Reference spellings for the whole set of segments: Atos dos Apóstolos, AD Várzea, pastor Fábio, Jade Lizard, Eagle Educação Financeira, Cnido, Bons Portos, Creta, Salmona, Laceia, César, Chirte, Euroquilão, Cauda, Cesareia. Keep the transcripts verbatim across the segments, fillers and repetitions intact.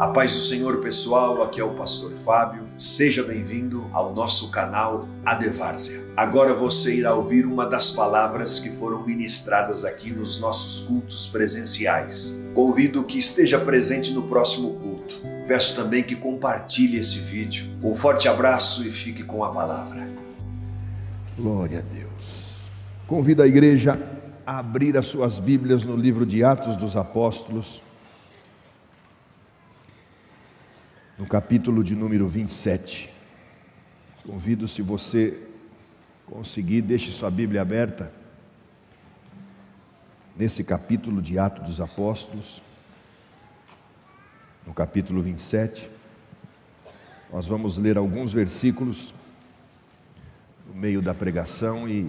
A paz do Senhor, pessoal, aqui é o pastor Fábio. Seja bem-vindo ao nosso canal A D Várzea. Agora você irá ouvir uma das palavras que foram ministradas aqui nos nossos cultos presenciais. Convido que esteja presente no próximo culto. Peço também que compartilhe esse vídeo. Um forte abraço e fique com a palavra. Glória a Deus. Convido a igreja a abrir as suas Bíblias no livro de Atos dos Apóstolos, no capítulo de número vinte e sete. Convido, se você conseguir, deixe sua Bíblia aberta nesse capítulo de Atos dos Apóstolos, no capítulo vinte e sete. Nós vamos ler alguns versículos no meio da pregação e,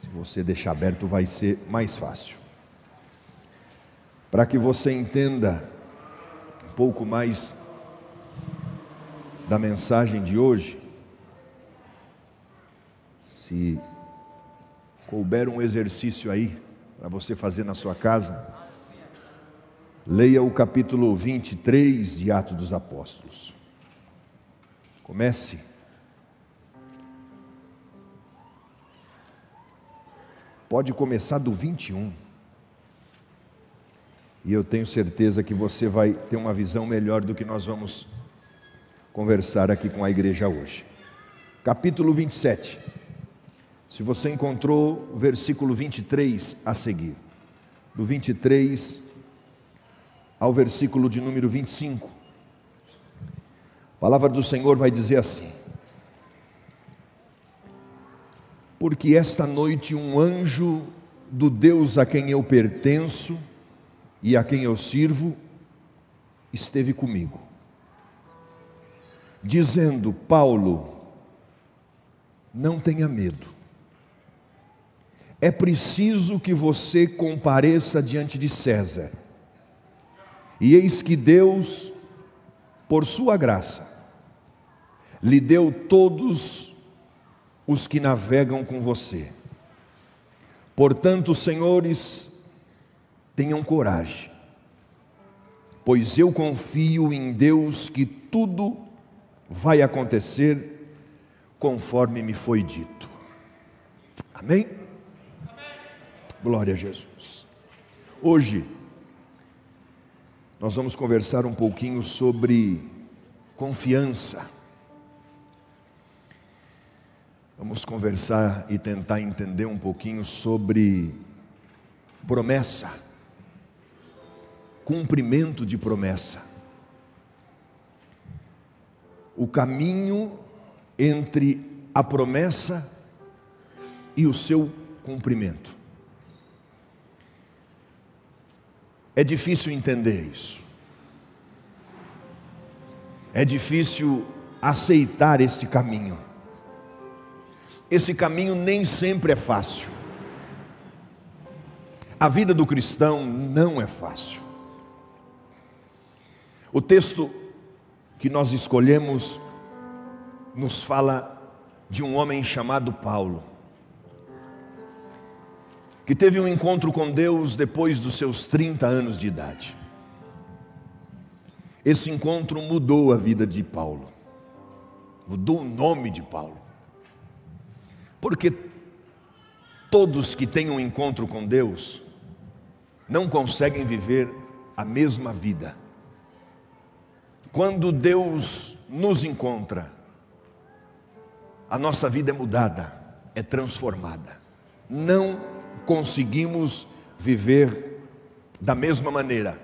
se você deixar aberto, vai ser mais fácil, para que você entenda um pouco mais da mensagem de hoje. Se couber um exercício aí para você fazer na sua casa, leia o capítulo vinte e três de Atos dos Apóstolos. Comece. Pode começar do vinte e um. E eu tenho certeza que você vai ter uma visão melhor do que nós vamos conversar aqui com a igreja hoje. Capítulo vinte e sete. Se você encontrou, o versículo vinte e três a seguir, do vinte e três ao versículo de número vinte e cinco, a palavra do Senhor vai dizer assim: porque esta noite um anjo do Deus a quem eu pertenço e a quem eu sirvo esteve comigo, dizendo: Paulo, não tenha medo, é preciso que você compareça diante de César, e eis que Deus, por sua graça, lhe deu todos os que navegam com você. Portanto, senhores, tenham coragem, pois eu confio em Deus que tudo vai acontecer conforme me foi dito. Amém? Amém? Glória a Jesus. Hoje nós vamos conversar um pouquinho sobre confiança. Vamos conversar e tentar entender um pouquinho sobre promessa, cumprimento de promessa. O caminho entre a promessa e o seu cumprimento. É difícil entender isso. É difícil aceitar esse caminho. Esse caminho nem sempre é fácil. A vida do cristão não é fácil. O texto que nós escolhemos nos fala de um homem chamado Paulo, que teve um encontro com Deus depois dos seus trinta anos de idade. Esse encontro mudou a vida de Paulo, mudou o nome de Paulo, porque todos que têm um encontro com Deus não conseguem viver a mesma vida. Quando Deus nos encontra, a nossa vida é mudada, é transformada. Não conseguimos viver da mesma maneira.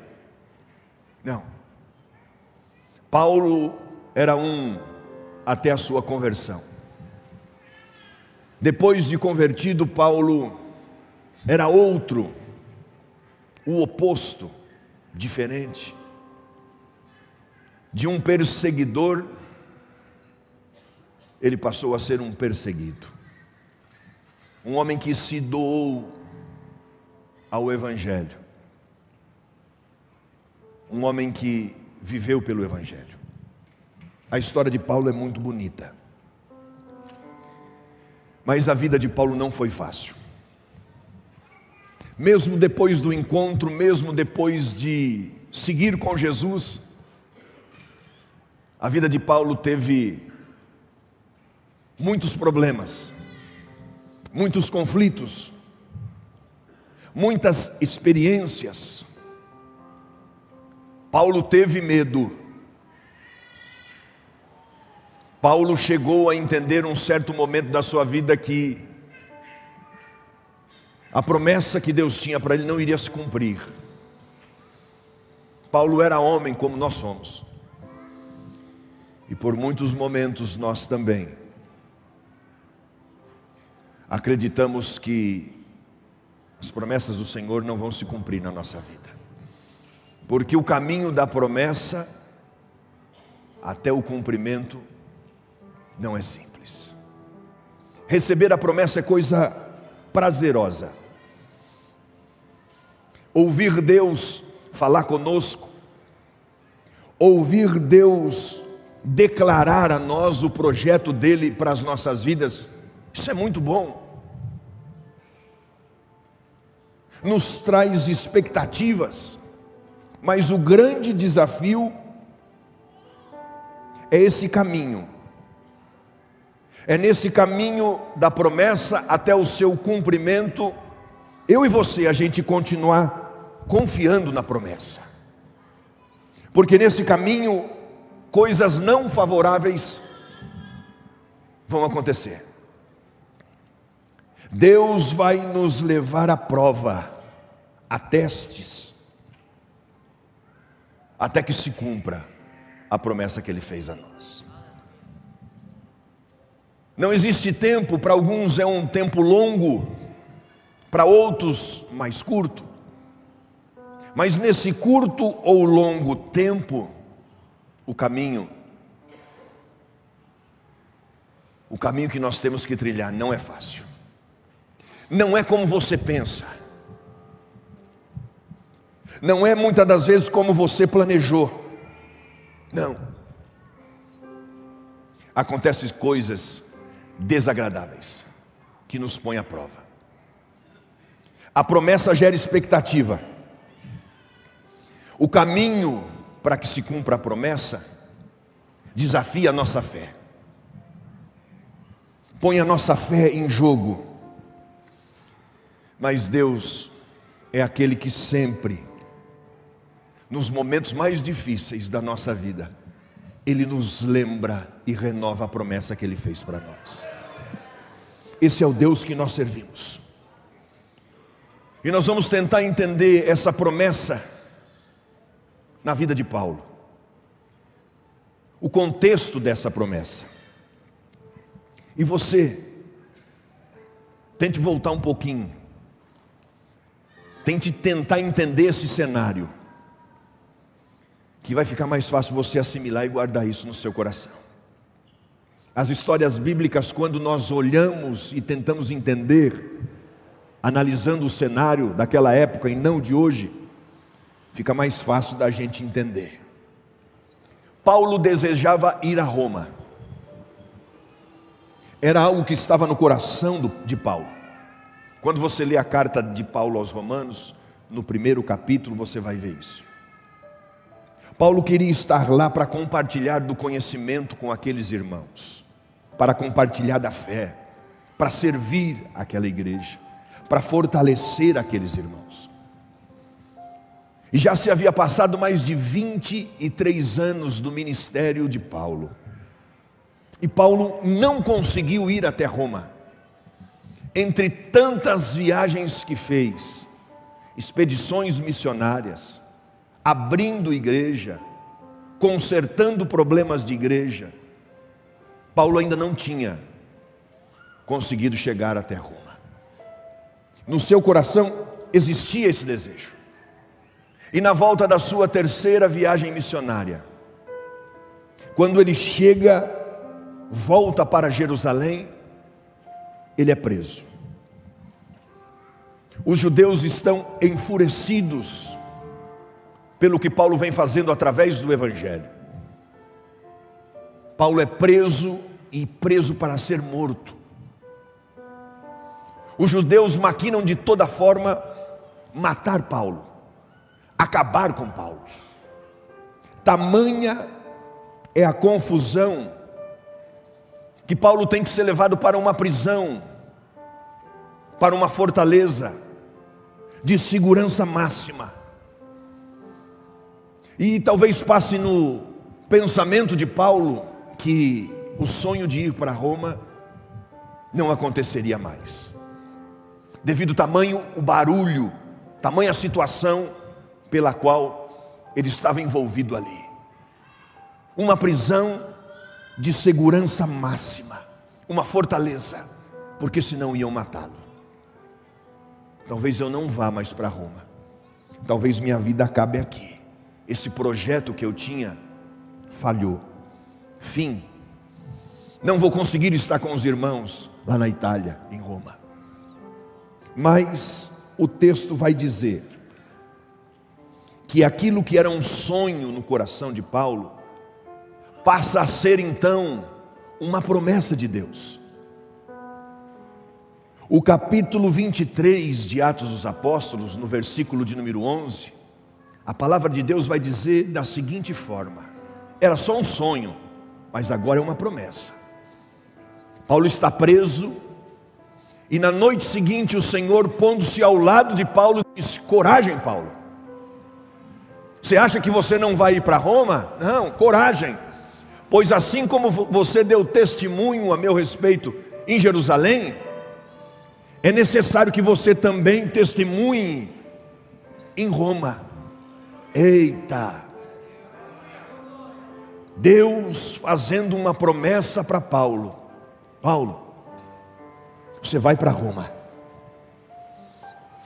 Não. Paulo era um até a sua conversão. Depois de convertido, Paulo era outro, o oposto, diferente. De um perseguidor, ele passou a ser um perseguido. Um homem que se doou ao Evangelho. Um homem que viveu pelo Evangelho. A história de Paulo é muito bonita. Mas a vida de Paulo não foi fácil. Mesmo depois do encontro, mesmo depois de seguir com Jesus, A vida de Paulo teve muitos problemas, muitos conflitos, muitas experiências. Paulo teve medo. Paulo chegou a entender um certo momento da sua vida que a promessa que Deus tinha para ele não iria se cumprir. Paulo era homem como nós somos. E por muitos momentos nós também acreditamos que as promessas do Senhor não vão se cumprir na nossa vida. Porque o caminho da promessa até o cumprimento não é simples. Receber a promessa é coisa prazerosa. Ouvir Deus falar conosco, ouvir Deus declarar a nós o projeto dele para as nossas vidas, isso é muito bom. Nos traz expectativas, mas o grande desafio é esse caminho. É nesse caminho da promessa até o seu cumprimento, eu e você, a gente continuar confiando na promessa. Porque nesse caminho, coisas não favoráveis vão acontecer. Deus vai nos levar à prova, a testes, até que se cumpra a promessa que Ele fez a nós. Não existe tempo, para alguns é um tempo longo, para outros mais curto. Mas nesse curto ou longo tempo, o caminho, o caminho que nós temos que trilhar não é fácil. Não é como você pensa. Não é muitas das vezes como você planejou. Não. Acontecem coisas desagradáveis que nos põe à prova. A promessa gera expectativa. O caminho para que se cumpra a promessa desafia a nossa fé, põe a nossa fé em jogo. Mas Deus é aquele que sempre, nos momentos mais difíceis da nossa vida, Ele nos lembra e renova a promessa que Ele fez para nós. Esse é o Deus que nós servimos. E nós vamos tentar entender essa promessa na vida de Paulo. O contexto dessa promessa. E você, tente voltar um pouquinho. Tente tentar entender esse cenário, que vai ficar mais fácil você assimilar e guardar isso no seu coração. As histórias bíblicas, quando nós olhamos e tentamos entender, analisando o cenário daquela época e não de hoje, fica mais fácil da gente entender. Paulo desejava ir a Roma. Era algo que estava no coração de Paulo. Quando você lê a carta de Paulo aos Romanos, no primeiro capítulo você vai ver isso. Paulo queria estar lá para compartilhar do conhecimento com aqueles irmãos, para compartilhar da fé, para servir aquela igreja, para fortalecer aqueles irmãos. E já se havia passado mais de vinte e três anos do ministério de Paulo. E Paulo não conseguiu ir até Roma. Entre tantas viagens que fez, expedições missionárias, abrindo igreja, consertando problemas de igreja, Paulo ainda não tinha conseguido chegar até Roma. No seu coração existia esse desejo. E na volta da sua terceira viagem missionária, quando ele chega, volta para Jerusalém, ele é preso. Os judeus estão enfurecidos pelo que Paulo vem fazendo através do Evangelho. Paulo é preso e preso para ser morto. Os judeus maquinam de toda forma matar Paulo, acabar com Paulo. Tamanha é a confusão, que Paulo tem que ser levado para uma prisão, para uma fortaleza de segurança máxima. E talvez passe no pensamento de Paulo que o sonho de ir para Roma não aconteceria mais, devido ao tamanho, o barulho, tamanha situação pela qual ele estava envolvido ali. Uma prisão de segurança máxima, uma fortaleza, porque senão iam matá-lo. Talvez eu não vá mais para Roma, talvez minha vida acabe aqui. Esse projeto que eu tinha falhou, fim. Não vou conseguir estar com os irmãos lá na Itália, em Roma. Mas o texto vai dizer que aquilo que era um sonho no coração de Paulo passa a ser então uma promessa de Deus. O capítulo vinte e três de Atos dos Apóstolos, no versículo de número onze, a palavra de Deus vai dizer da seguinte forma: era só um sonho, mas agora é uma promessa. Paulo está preso, e na noite seguinte o Senhor, pondo-se ao lado de Paulo, disse: coragem, Paulo. Você acha que você não vai ir para Roma? Não, coragem. Pois assim como você deu testemunho a meu respeito em Jerusalém, é necessário que você também testemunhe em Roma. Eita! Deus fazendo uma promessa para Paulo: Paulo, você vai para Roma.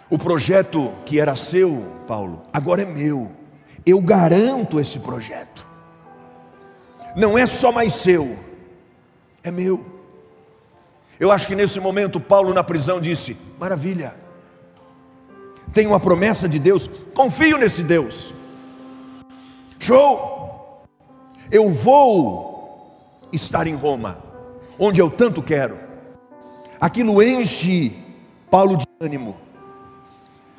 O projeto que era seu, Paulo, agora é meu. Eu garanto esse projeto. Não é só mais seu, é meu. Eu acho que nesse momento Paulo na prisão disse: maravilha, tenho uma promessa de Deus, confio nesse Deus. Show! Eu vou estar em Roma, onde eu tanto quero. Aquilo enche Paulo de ânimo.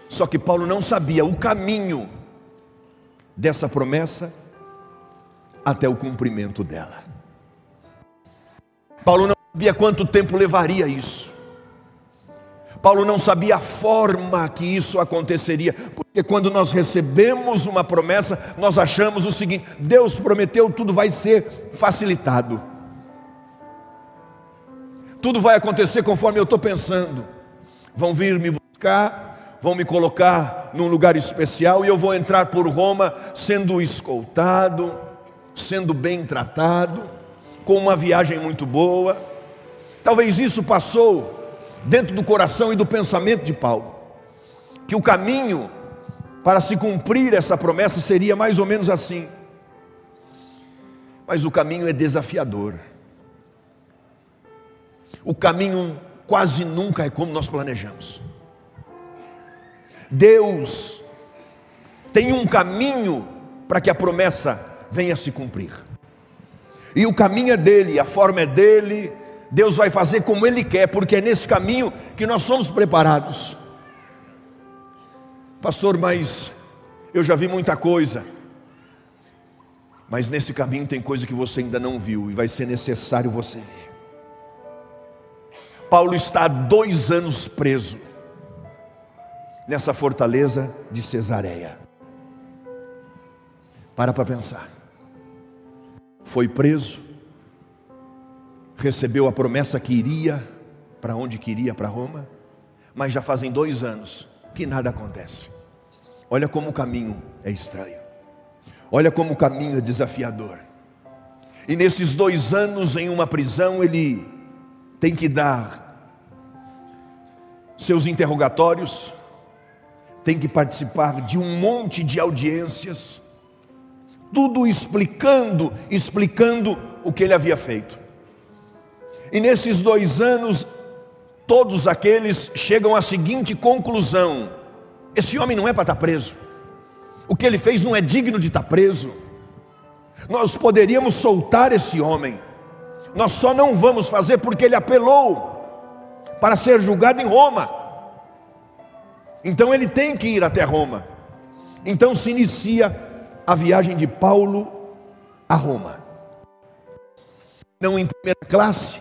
Só que Paulo não sabia o caminho dessa promessa até o cumprimento dela. Paulo não sabia quanto tempo levaria isso. Paulo não sabia a forma que isso aconteceria, porque quando nós recebemos uma promessa, nós achamos o seguinte: Deus prometeu, tudo vai ser facilitado, tudo vai acontecer conforme eu estou pensando. Vão vir me buscar, vão me colocar num lugar especial e eu vou entrar por Roma sendo escoltado, sendo bem tratado, com uma viagem muito boa. Talvez isso passou dentro do coração e do pensamento de Paulo, que o caminho para se cumprir essa promessa seria mais ou menos assim. Mas o caminho é desafiador. O caminho quase nunca é como nós planejamos. Deus tem um caminho para que a promessa venha a se cumprir, e o caminho é dele, a forma é dele. Deus vai fazer como Ele quer, porque é nesse caminho que nós somos preparados. Pastor, mas eu já vi muita coisa. Mas nesse caminho tem coisa que você ainda não viu, e vai ser necessário você ver. Paulo está há dois anos preso nessa fortaleza de Cesareia. Para para pensar. Foi preso, recebeu a promessa que iria para onde queria, para Roma, mas já fazem dois anos que nada acontece. Olha como o caminho é estranho, olha como o caminho é desafiador. E nesses dois anos em uma prisão, ele tem que dar seus interrogatórios, tem que participar de um monte de audiências, tudo explicando, explicando o que ele havia feito. E nesses dois anos, todos aqueles chegam à seguinte conclusão: esse homem não é para estar preso, o que ele fez não é digno de estar preso, nós poderíamos soltar esse homem, nós só não vamos fazer porque ele apelou para ser julgado em Roma. Então ele tem que ir até Roma. Então se inicia a viagem de Paulo a Roma. não em primeira classe,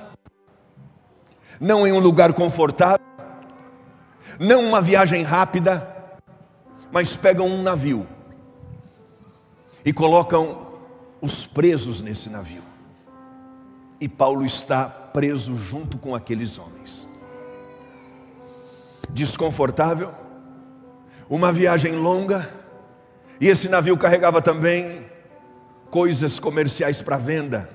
não em um lugar confortável, não uma viagem rápida, mas pegam um navio e colocam os presos nesse navio. E Paulo está preso junto com aqueles homens. Desconfortável, uma viagem longa, e esse navio carregava também coisas comerciais para venda,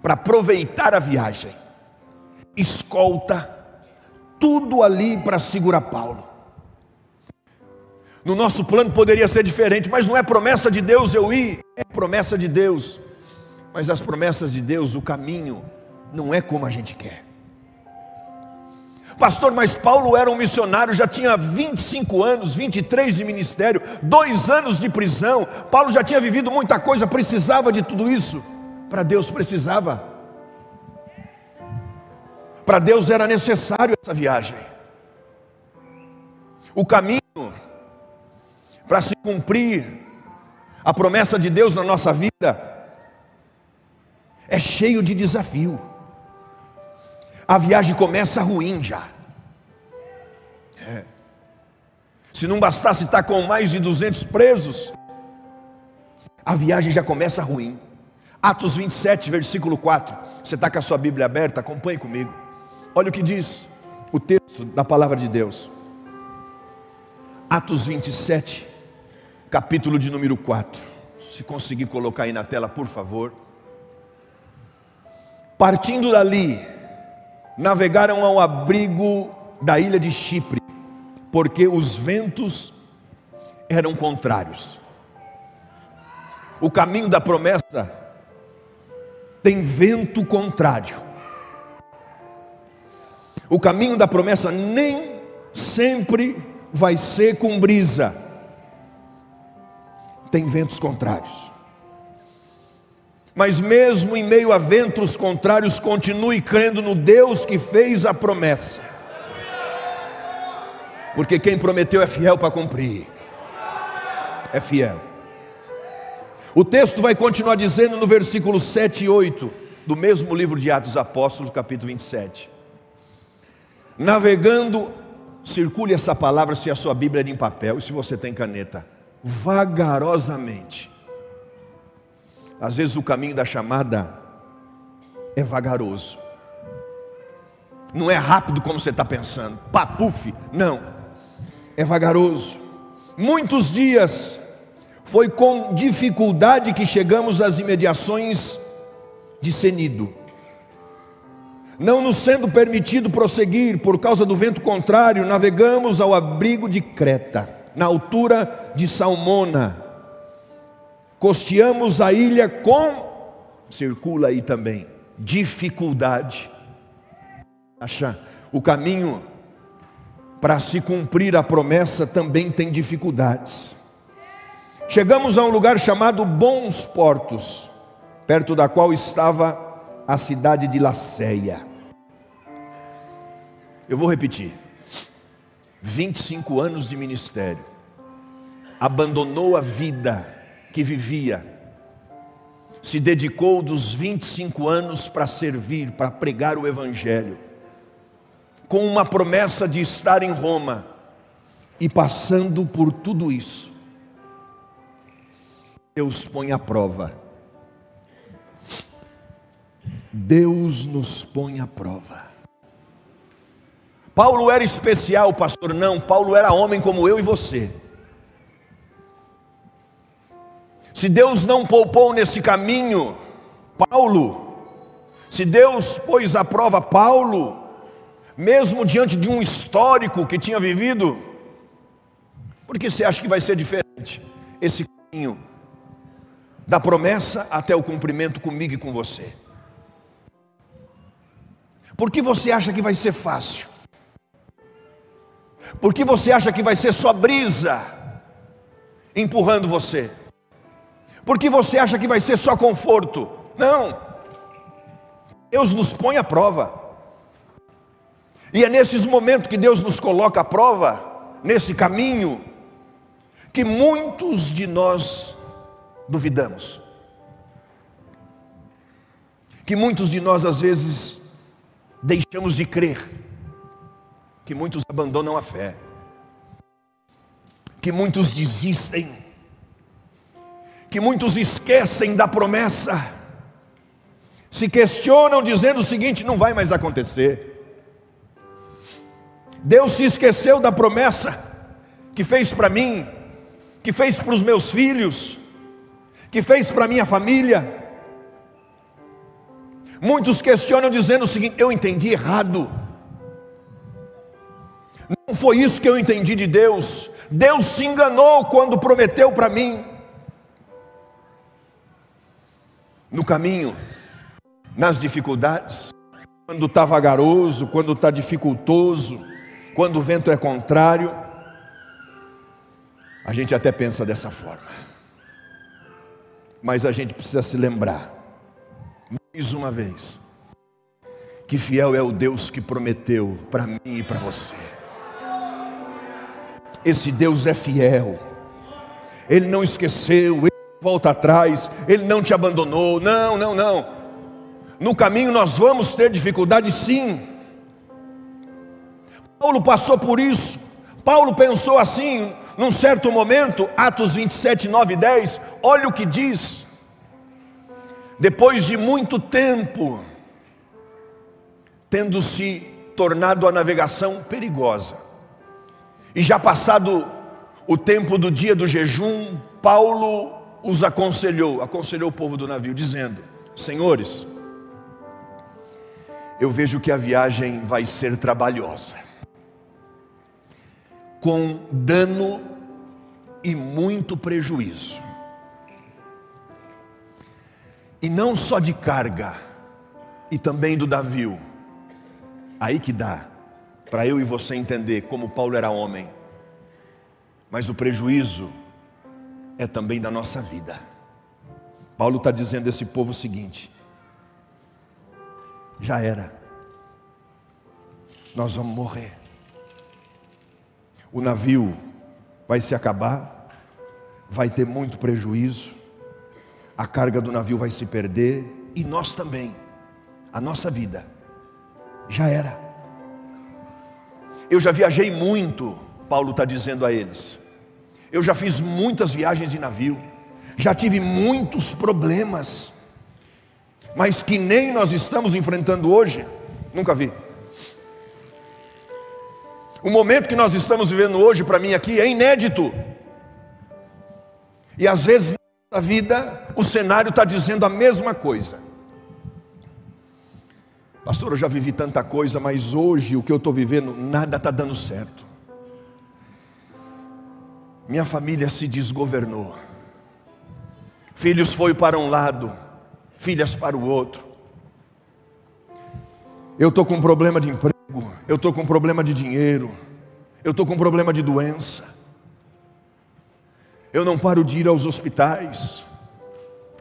para aproveitar a viagem, escolta, tudo ali para segurar Paulo. No nosso plano poderia ser diferente, mas não é promessa de Deus eu ir, é promessa de Deus, mas as promessas de Deus, o caminho não é como a gente quer. Pastor, mas Paulo era um missionário, já tinha vinte e cinco anos, vinte e três de ministério, dois anos de prisão, Paulo já tinha vivido muita coisa, precisava de tudo isso. Para Deus precisava, para Deus era necessário essa viagem, o caminho para se cumprir a promessa de Deus na nossa vida é cheio de desafio. A viagem começa ruim já. É. Se não bastasse estar com mais de duzentos presos, a viagem já começa ruim. Atos vinte e sete, versículo quatro. Você está com a sua Bíblia aberta? Acompanhe comigo. Olha o que diz o texto da palavra de Deus. Atos vinte e sete, capítulo de número quatro. Se conseguir colocar aí na tela, por favor. Partindo dali, navegaram ao abrigo da ilha de Chipre, porque os ventos eram contrários. O caminho da promessa tem vento contrário. O caminho da promessa nem sempre vai ser com brisa, tem ventos contrários. Mas mesmo em meio a ventos contrários, continue crendo no Deus que fez a promessa, porque quem prometeu é fiel para cumprir, é fiel. O texto vai continuar dizendo no versículo sete e oito do mesmo livro de Atos dos Apóstolos, capítulo vinte e sete. Navegando, circule essa palavra se a sua Bíblia é em papel e se você tem caneta, vagarosamente. Às vezes o caminho da chamada é vagaroso, não é rápido como você está pensando, papuf, não, é vagaroso. Muitos dias, foi com dificuldade que chegamos às imediações de Cnido, não nos sendo permitido prosseguir por causa do vento contrário, navegamos ao abrigo de Creta, na altura de Salmona, costeamos a ilha com, circula aí também, dificuldade. Acha, o caminho para se cumprir a promessa também tem dificuldades. Chegamos a um lugar chamado Bons Portos, perto da qual estava a cidade de Laceia. Eu vou repetir, vinte e cinco anos de ministério, abandonou a vida que vivia, se dedicou dos vinte e cinco anos para servir, para pregar o Evangelho, com uma promessa de estar em Roma, e passando por tudo isso, Deus põe à prova. Deus nos põe à prova. Paulo era especial, pastor? Não, Paulo era homem como eu e você. Se Deus não poupou nesse caminho Paulo, se Deus pôs à prova Paulo, mesmo diante de um histórico que tinha vivido, por que você acha que vai ser diferente esse caminho da promessa até o cumprimento comigo e com você? Por que você acha que vai ser fácil? Por que você acha que vai ser só brisa empurrando você? Por que você acha que vai ser só conforto? Não. Deus nos põe à prova. E é nesses momentos que Deus nos coloca à prova, nesse caminho, que muitos de nós duvidamos. que muitos de nós às vezes deixamos de crer, que muitos abandonam a fé, que muitos desistem, que muitos esquecem da promessa, se questionam dizendo o seguinte: não vai mais acontecer. Deus se esqueceu da promessa que fez para mim, que fez para os meus filhos, que fez para a minha família. Muitos questionam dizendo o seguinte: eu entendi errado, não foi isso que eu entendi de Deus, Deus se enganou quando prometeu para mim. No caminho, nas dificuldades, quando está vagaroso, quando está dificultoso, quando o vento é contrário, a gente até pensa dessa forma, mas a gente precisa se lembrar, mais uma vez, que fiel é o Deus que prometeu para mim e para você. Esse Deus é fiel, Ele não esqueceu, Ele não volta atrás, Ele não te abandonou, não, não, não. No caminho nós vamos ter dificuldade, sim. Paulo passou por isso, Paulo pensou assim, num certo momento, Atos vinte e sete, nove e dez, olha o que diz: depois de muito tempo, tendo-se tornado a navegação perigosa, e já passado o tempo do dia do jejum, Paulo os aconselhou, aconselhou o povo do navio, dizendo: senhores, eu vejo que a viagem vai ser trabalhosa, com dano e muito prejuízo, e não só de carga, e também do navio. Aí que dá para eu e você entender como Paulo era homem, mas o prejuízo é também da nossa vida. Paulo está dizendo a esse povo o seguinte: já era, nós vamos morrer, o navio vai se acabar, vai ter muito prejuízo, a carga do navio vai se perder, e nós também, a nossa vida, já era. Eu já viajei muito, Paulo está dizendo a eles, eu já fiz muitas viagens de navio, já tive muitos problemas, mas que nem nós estamos enfrentando hoje, nunca vi. O momento que nós estamos vivendo hoje, para mim aqui, é inédito, e às vezes a vida, o cenário está dizendo a mesma coisa. Pastor, eu já vivi tanta coisa, mas hoje o que eu estou vivendo, nada está dando certo. Minha família se desgovernou, filhos foi para um lado, filhas para o outro. Eu estou com problema de emprego, eu estou com problema de dinheiro, eu estou com problema de doença. Eu não paro de ir aos hospitais,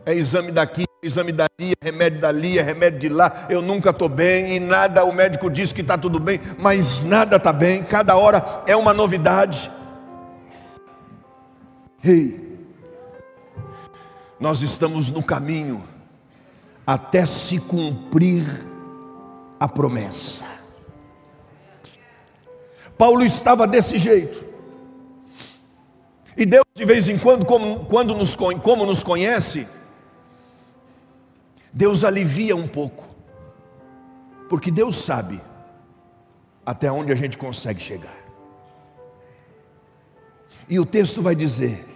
é exame daqui, é exame dali, é remédio dali, é remédio de lá, eu nunca estou bem, e nada, o médico diz que está tudo bem, mas nada está bem, cada hora é uma novidade. Ei, nós estamos no caminho, até se cumprir a promessa. Paulo estava desse jeito, e Deus de vez em quando, como, quando nos, como nos conhece, Deus alivia um pouco, porque Deus sabe até onde a gente consegue chegar. E o texto vai dizer,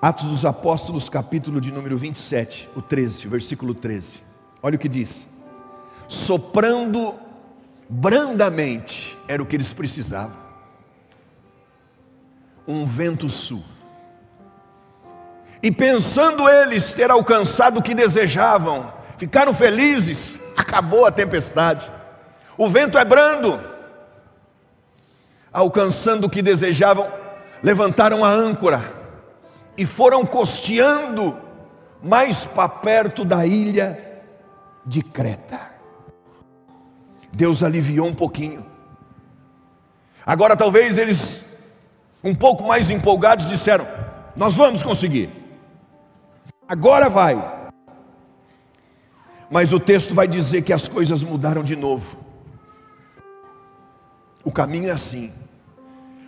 Atos dos Apóstolos, capítulo de número vinte e sete, o treze, versículo treze, olha o que diz: soprando brandamente, era o que eles precisavam, um vento sul, e pensando eles ter alcançado o que desejavam, ficaram felizes, acabou a tempestade, o vento é brando. Alcançando o que desejavam, levantaram a âncora, e foram costeando mais para perto da ilha de Creta. Deus aliviou um pouquinho. Agora talvez eles, um pouco mais empolgados, disseram: nós vamos conseguir, agora vai. Mas o texto vai dizer que as coisas mudaram de novo. O caminho é assim: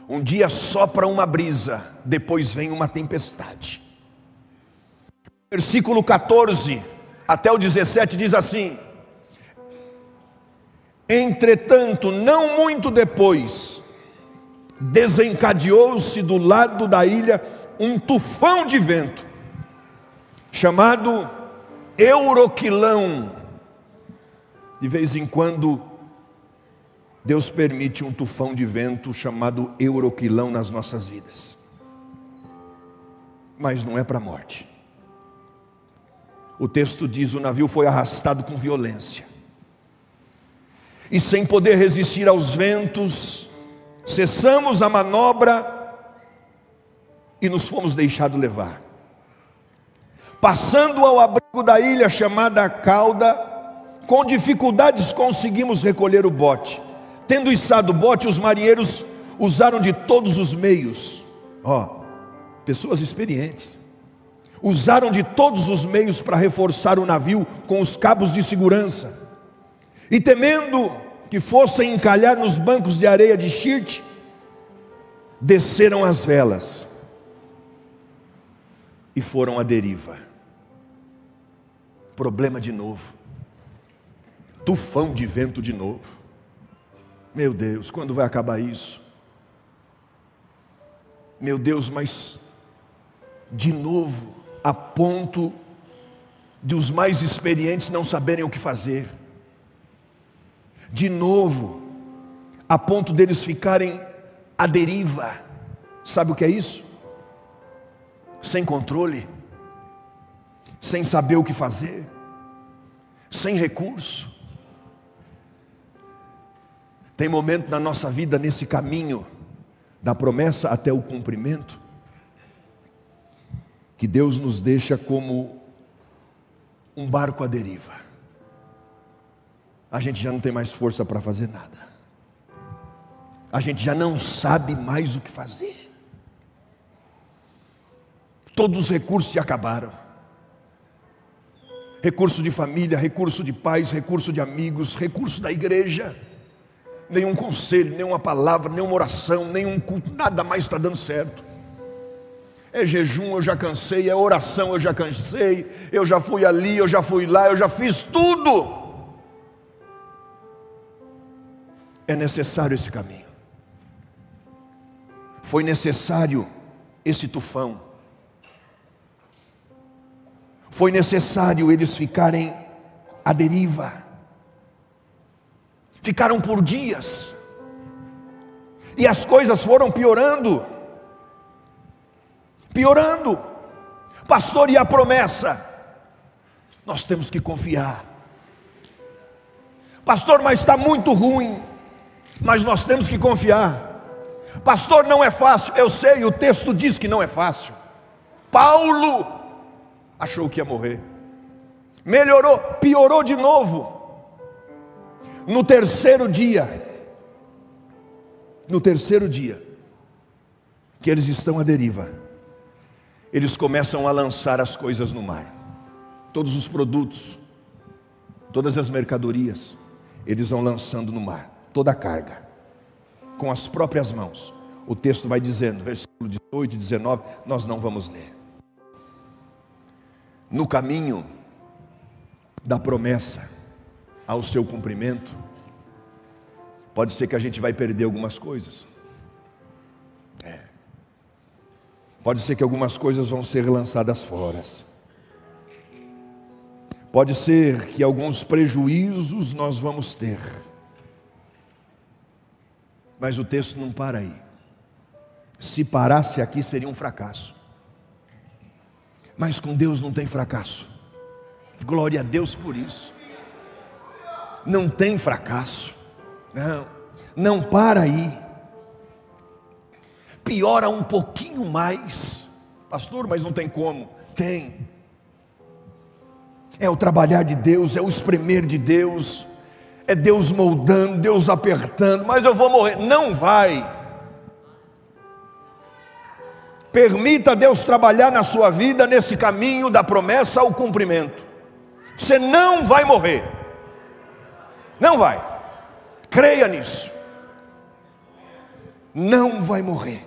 um dia sopra uma brisa, depois vem uma tempestade. Versículo quatorze até o dezessete diz assim: entretanto, não muito depois, desencadeou-se do lado da ilha um tufão de vento, chamado Euroquilão. De vez em quando, Deus permite um tufão de vento chamado Euroquilão nas nossas vidas. Mas não é para a morte. O texto diz: o navio foi arrastado com violência, e sem poder resistir aos ventos, cessamos a manobra e nos fomos deixados levar. Passando ao abrigo da ilha chamada Cauda, com dificuldades conseguimos recolher o bote. Tendo içado o bote, os marinheiros usaram de todos os meios. Ó, oh, pessoas experientes. Usaram de todos os meios para reforçar o navio com os cabos de segurança. E temendo que fossem encalhar nos bancos de areia de Chirte, desceram as velas e foram à deriva. Problema de novo. Tufão de vento de novo. Meu Deus, quando vai acabar isso? Meu Deus, mas de novo, a ponto de os mais experientes não saberem o que fazer. De novo, a ponto deles ficarem à deriva. Sabe o que é isso? Sem controle, sem saber o que fazer, sem recurso. Tem momento na nossa vida, nesse caminho da promessa até o cumprimento, que Deus nos deixa como um barco à deriva. A gente já não tem mais força para fazer nada. A gente já não sabe mais o que fazer. Todos os recursos se acabaram. Recurso de família, recurso de pais, recurso de amigos, recurso da igreja. Nenhum conselho, nenhuma palavra, nenhuma oração, nenhum culto, nada mais está dando certo. É jejum, eu já cansei, é oração, eu já cansei, eu já fui ali, eu já fui lá, eu já fiz tudo. É necessário esse caminho. Foi necessário esse tufão. Foi necessário eles ficarem à deriva. Ficaram por dias, e as coisas foram piorando, piorando. Pastor, e a promessa? Nós temos que confiar. Pastor, mas está muito ruim. Mas nós temos que confiar. Pastor, não é fácil. Eu sei, o texto diz que não é fácil. Paulo achou que ia morrer, melhorou, piorou de novo. No terceiro dia, no terceiro dia, que eles estão à deriva, eles começam a lançar as coisas no mar. Todos os produtos, todas as mercadorias, eles vão lançando no mar, toda a carga, com as próprias mãos. O texto vai dizendo, versículo dezoito e dezenove, nós não vamos ler. No caminho da promessa ao seu cumprimento, pode ser que a gente vai perder algumas coisas. É. Pode ser que algumas coisas vão ser lançadas fora. Pode ser que alguns prejuízos nós vamos ter. Mas o texto não para aí. Se parasse aqui seria um fracasso. Mas com Deus não tem fracasso. Glória a Deus por isso. Não tem fracasso, não, não para aí, piora um pouquinho mais. Pastor, mas não tem como? Tem. É o trabalhar de Deus, é o espremer de Deus, é Deus moldando, Deus apertando. Mas eu vou morrer? Não vai. Permita Deus trabalhar na sua vida, nesse caminho da promessa ao cumprimento. Você não vai morrer. Não vai. Creia nisso. Não vai morrer.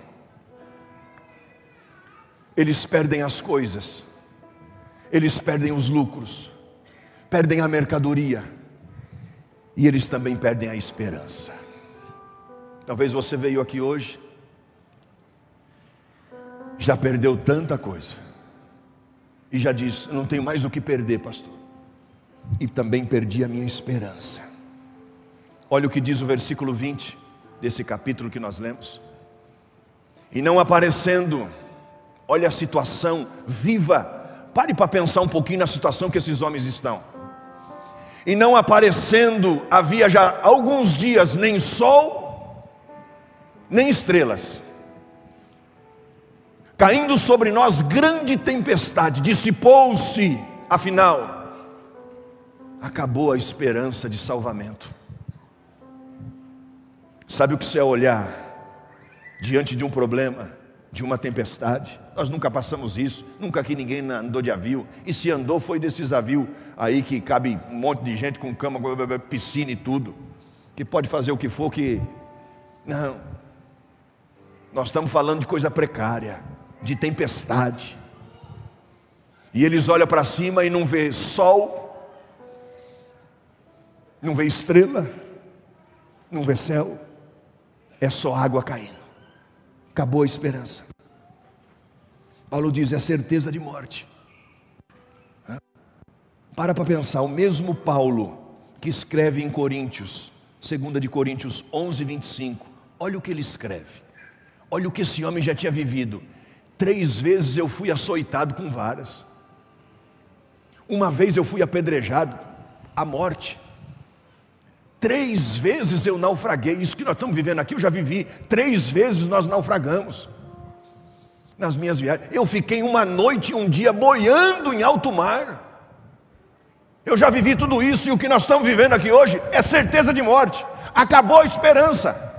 Eles perdem as coisas. Eles perdem os lucros. Perdem a mercadoria. E eles também perdem a esperança. Talvez você veio aqui hoje, já perdeu tanta coisa, e já diz: não tenho mais o que perder, pastor, e também perdi a minha esperança. Olha o que diz o versículo vinte desse capítulo que nós lemos. E não aparecendo, olha a situação viva. Pare para pensar um pouquinho na situação que esses homens estão. E não aparecendo, havia já alguns dias nem sol, nem estrelas, caindo sobre nós grande tempestade. Dissipou-se, afinal, acabou a esperança de salvamento. Sabe o que isso é olhar diante de um problema, de uma tempestade? Nós nunca passamos isso, nunca que ninguém andou de avião, e se andou foi desses aviões aí que cabe um monte de gente com cama, piscina e tudo, que pode fazer o que for, que... Não, nós estamos falando de coisa precária, de tempestade, e eles olham para cima e não vê sol, não vê estrela, não vê céu, é só água caindo. Acabou a esperança. Paulo diz: é certeza de morte. Para para pensar, o mesmo Paulo que escreve em Coríntios, segunda de Coríntios onze, vinte e cinco, olha o que ele escreve, olha o que esse homem já tinha vivido. Três vezes eu fui açoitado com varas, uma vez eu fui apedrejado, a morte. Três vezes eu naufraguei. Isso que nós estamos vivendo aqui eu já vivi. Três vezes nós naufragamos nas minhas viagens. Eu fiquei uma noite e um dia boiando em alto mar. Eu já vivi tudo isso, e o que nós estamos vivendo aqui hoje é certeza de morte. Acabou a esperança.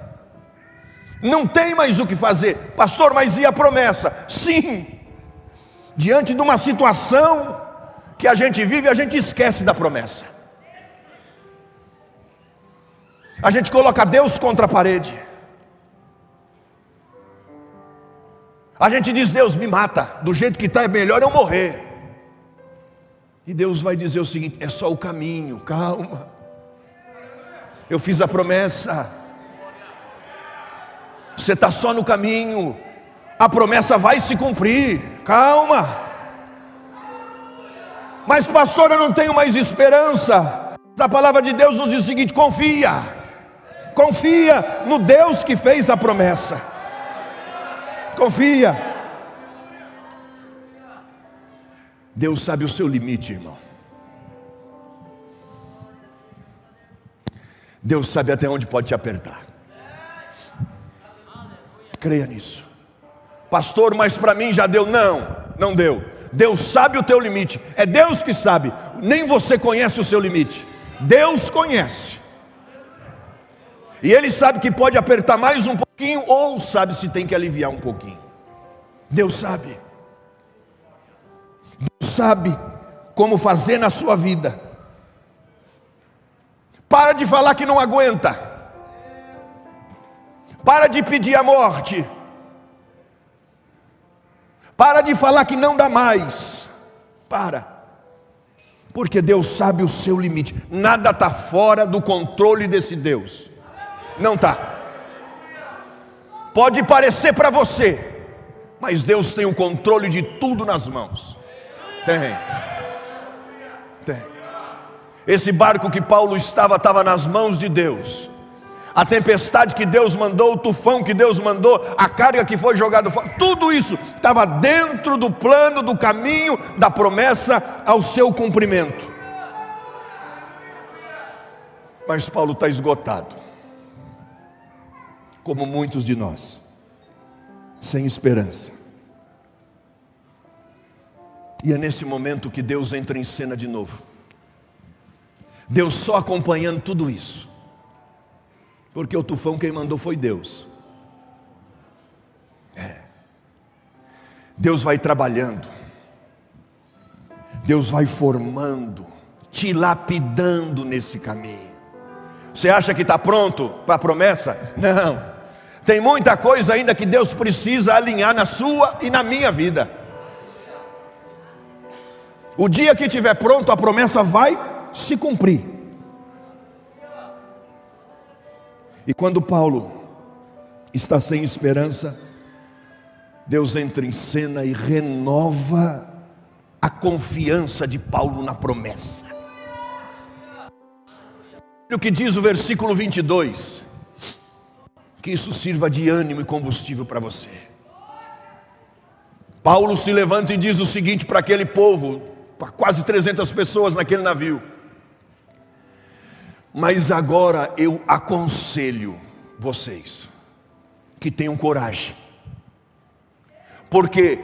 Não tem mais o que fazer. Pastor, mas e a promessa? Sim. Diante de uma situação que a gente vive, a gente esquece da promessa. A gente coloca Deus contra a parede. A gente diz: Deus, me mata, do jeito que está é melhor eu morrer. E Deus vai dizer o seguinte: é só o caminho, calma. Eu fiz a promessa. Você está só no caminho. A promessa vai se cumprir, calma. Mas pastor, eu não tenho mais esperança. A palavra de Deus nos diz o seguinte: confia. Confia no Deus que fez a promessa. Confia. Deus sabe o seu limite, irmão. Deus sabe até onde pode te apertar. Creia nisso. Pastor, mas para mim já deu. Não, não deu. Deus sabe o teu limite. É Deus que sabe. Nem você conhece o seu limite. Deus conhece. E Ele sabe que pode apertar mais um pouquinho, ou sabe se tem que aliviar um pouquinho. Deus sabe. Deus sabe como fazer na sua vida. Para de falar que não aguenta. Para de pedir a morte. Para de falar que não dá mais. Para. Porque Deus sabe o seu limite. Nada está fora do controle desse Deus. Não está. Pode parecer para você, mas Deus tem o controle de tudo nas mãos. Tem. Tem. Esse barco que Paulo estava, estava nas mãos de Deus. A tempestade que Deus mandou, o tufão que Deus mandou, a carga que foi jogada fora, tudo isso estava dentro do plano, do caminho, da promessa ao seu cumprimento. Mas Paulo está esgotado, como muitos de nós, sem esperança. E é nesse momento que Deus entra em cena de novo. Deus só acompanhando tudo isso, porque o tufão quem mandou foi Deus. É. Deus vai trabalhando, Deus vai formando, te lapidando nesse caminho. Você acha que está pronto para a promessa? Não. Tem muita coisa ainda que Deus precisa alinhar na sua e na minha vida. O dia que estiver pronto, a promessa vai se cumprir. E quando Paulo está sem esperança, Deus entra em cena e renova a confiança de Paulo na promessa. Olha o que diz o versículo vinte e dois. Que isso sirva de ânimo e combustível para você. Paulo se levanta e diz o seguinte para aquele povo, para quase trezentas pessoas naquele navio: mas agora eu aconselho vocês que tenham coragem, porque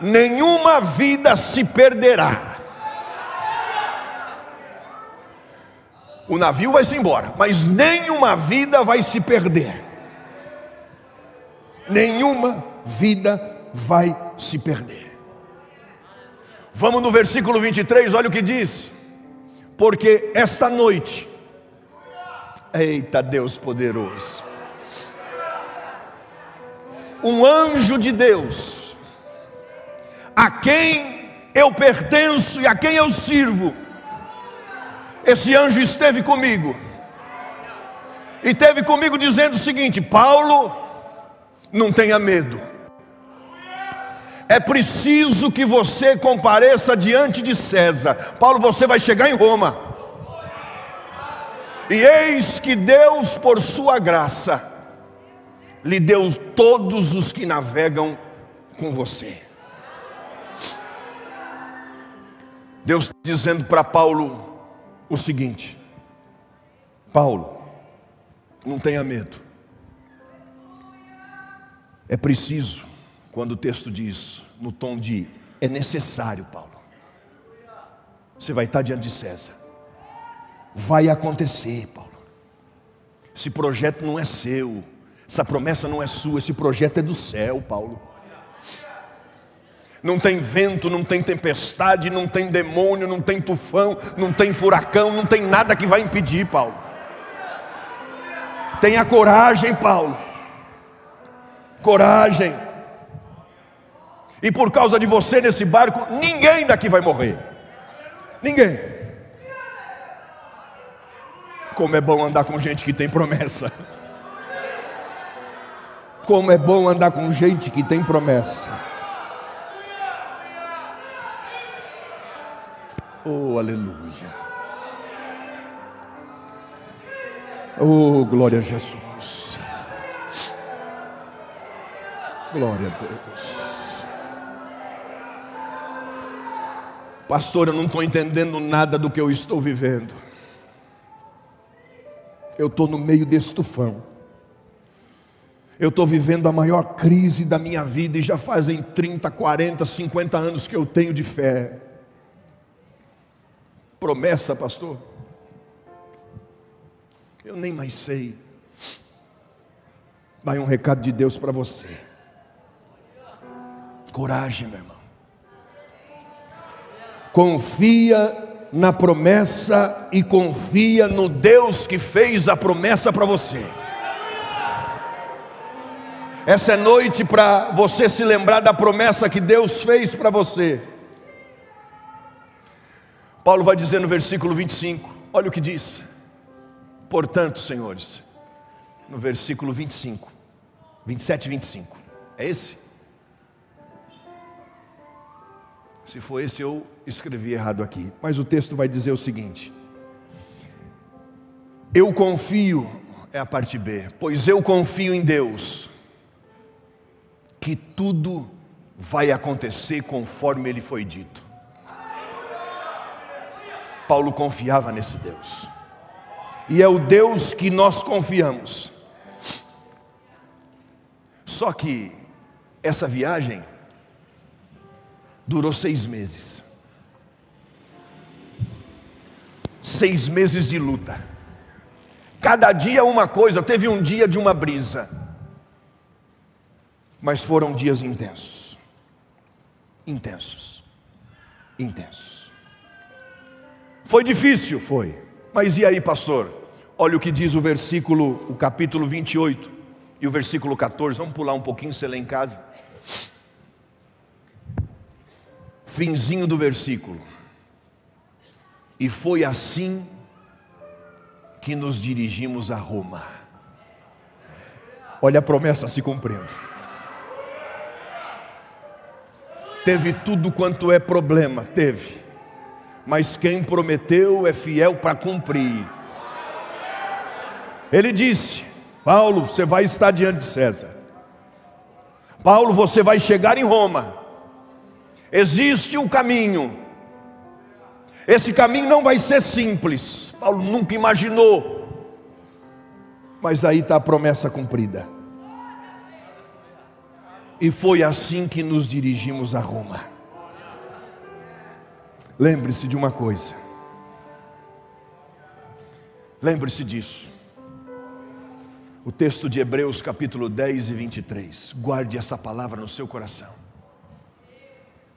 nenhuma vida se perderá. O navio vai se embora, mas nenhuma vida vai se perder. Nenhuma vida vai se perder. Vamos no versículo vinte e três, olha o que diz: porque esta noite, eita Deus poderoso, um anjo de Deus, a quem eu pertenço e a quem eu sirvo, esse anjo esteve comigo, e esteve comigo dizendo o seguinte: Paulo, não tenha medo, é preciso que você compareça diante de César. Paulo, você vai chegar em Roma. E eis que Deus, por sua graça, lhe deu todos os que navegam com você. Deus está dizendo para Paulo o seguinte: Paulo, não tenha medo. É preciso, quando o texto diz, no tom de é necessário, Paulo, você vai estar diante de César. Vai acontecer, Paulo. Esse projeto não é seu, essa promessa não é sua, esse projeto é do céu, Paulo. Não tem vento, não tem tempestade, não tem demônio, não tem tufão, não tem furacão, não tem nada que vai impedir, Paulo. Tenha coragem, Paulo. Coragem. E por causa de você nesse barco, ninguém daqui vai morrer. Ninguém. Como é bom andar com gente que tem promessa. Como é bom andar com gente que tem promessa. Oh, aleluia. Oh, glória a Jesus. Glória a Deus. Pastor, eu não estou entendendo nada do que eu estou vivendo. Eu estou no meio desse tufão. Eu estou vivendo a maior crise da minha vida e já fazem trinta, quarenta, cinquenta anos que eu tenho de fé. Promessa, pastor? Eu nem mais sei. Vai um recado de Deus para você. Coragem, meu irmão. Confia na promessa e confia no Deus que fez a promessa para você. Essa é noite para você se lembrar da promessa que Deus fez para você. Paulo vai dizer no versículo vinte e cinco, olha o que diz: portanto, senhores, no versículo vinte e cinco, vinte e sete e vinte e cinco, é esse? Se for esse, eu escrevi errado aqui. Mas o texto vai dizer o seguinte: eu confio, é a parte B, pois eu confio em Deus, que tudo vai acontecer conforme ele foi dito. Paulo confiava nesse Deus. E é o Deus que nós confiamos. Só que essa viagem durou seis meses. Seis meses de luta. Cada dia uma coisa. Teve um dia de uma brisa. Mas foram dias intensos. Intensos. Intensos. Foi difícil? Foi. Mas e aí, pastor? Olha o que diz o versículo, o capítulo vinte e oito e o versículo quatorze. Vamos pular um pouquinho, você lê em casa. Finzinho do versículo. E foi assim que nos dirigimos a Roma. Olha a promessa se cumprindo. Teve tudo quanto é problema, teve. Mas quem prometeu é fiel para cumprir. Ele disse: Paulo, você vai estar diante de César. Paulo, você vai chegar em Roma. Existe um caminho. Esse caminho não vai ser simples. Paulo nunca imaginou. Mas aí está a promessa cumprida. E foi assim que nos dirigimos a Roma. Lembre-se de uma coisa. Lembre-se disso. O texto de Hebreus capítulo dez e vinte e três. Guarde essa palavra no seu coração.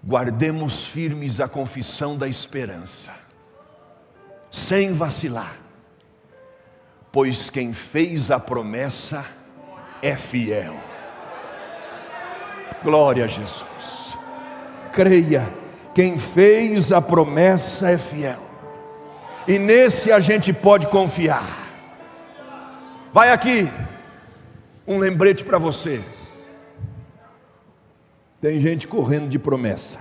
Guardemos firmes a confissão da esperança, sem vacilar, pois quem fez a promessa é fiel. Glória a Jesus. Creia, quem fez a promessa é fiel, e nesse a gente pode confiar. Vai aqui um lembrete para você. Tem gente correndo de promessa.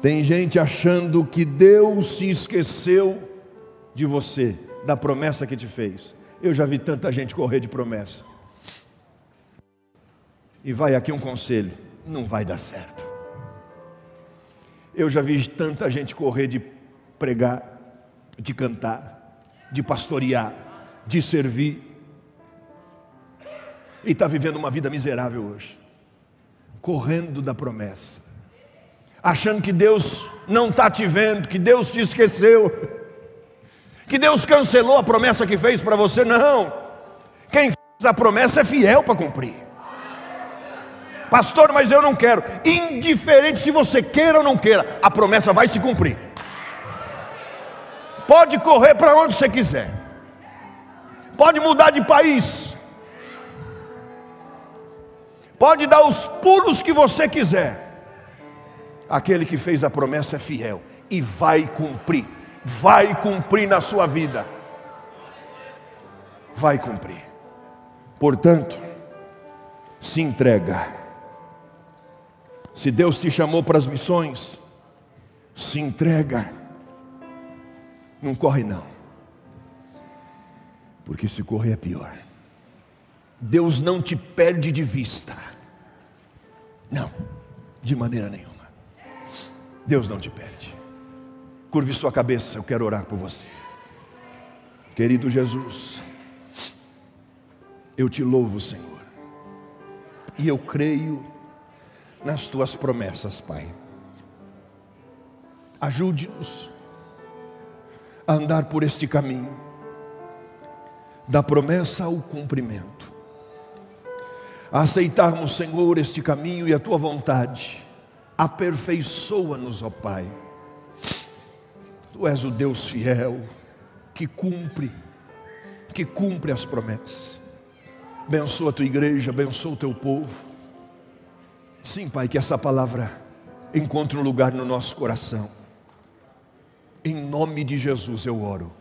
Tem gente achando que Deus se esqueceu de você, da promessa que te fez. Eu já vi tanta gente correr de promessa. E vai aqui um conselho: não vai dar certo. Eu já vi tanta gente correr de pregar, de cantar, de pastorear, de servir. E está vivendo uma vida miserável hoje, correndo da promessa, achando que Deus não está te vendo, que Deus te esqueceu, que Deus cancelou a promessa que fez para você. Não, quem fez a promessa é fiel para cumprir. Pastor, mas eu não quero. Indiferente se você queira ou não queira, a promessa vai se cumprir. Pode correr para onde você quiser, pode mudar de país, pode dar os pulos que você quiser. Aquele que fez a promessa é fiel e vai cumprir. Vai cumprir na sua vida. Vai cumprir. Portanto, se entrega. Se Deus te chamou para as missões, se entrega. Não corre não. Porque se correr é pior. Deus não te perde de vista. Não, de maneira nenhuma. Deus não te perde. Curve sua cabeça, eu quero orar por você. Querido Jesus, eu te louvo, Senhor. E eu creio nas tuas promessas, Pai. Ajude-nos a andar por este caminho, da promessa ao cumprimento. A aceitarmos, Senhor, este caminho e a Tua vontade. Aperfeiçoa-nos, ó Pai. Tu és o Deus fiel, que cumpre, que cumpre as promessas. Abençoa a Tua igreja, abençoa o Teu povo. Sim, Pai, que essa palavra encontre um lugar no nosso coração. Em nome de Jesus eu oro,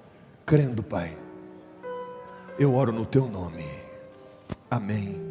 crendo, Pai. Eu oro no Teu nome. Amém.